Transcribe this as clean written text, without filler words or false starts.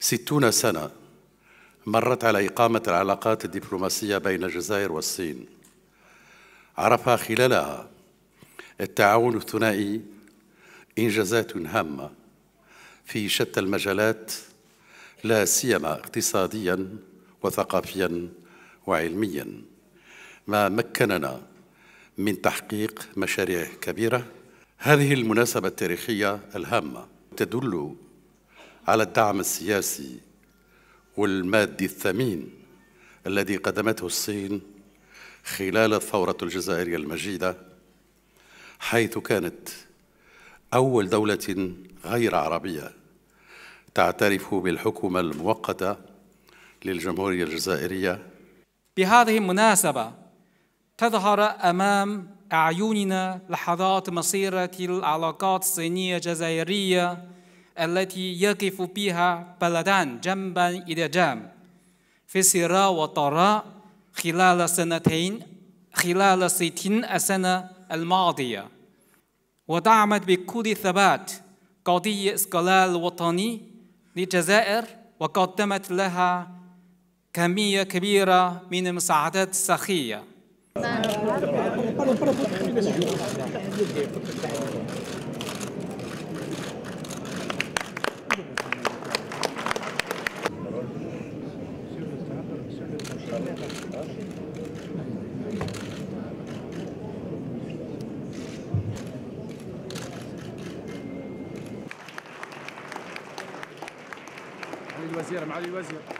60 سنة مرت على إقامة العلاقات الدبلوماسية بين الجزائر والصين، عرف خلالها التعاون الثنائي إنجازات هامة في شتى المجالات، لا سيما اقتصاديا وثقافيا وعلميا، ما مكننا من تحقيق مشاريع كبيرة. هذه المناسبة التاريخية الهامة تدل على الدعم السياسي والمادي الثمين الذي قدمته الصين خلال الثورة الجزائرية المجيدة، حيث كانت أول دولة غير عربية تعترف بالحكومة المؤقتة للجمهورية الجزائرية. بهذه المناسبة تظهر أمام أعيننا لحظات مسيرة العلاقات الصينية الجزائرية التي يقف بها بلدان جنبا إلى جنب في السراء والضراء خلال 60 سنة الماضية، ودعمت بكل ثبات قضية إسقلال وطني للجزائر، وقدمت لها كمية كبيرة من المساعدات الصحية. الوزير معالي الوزير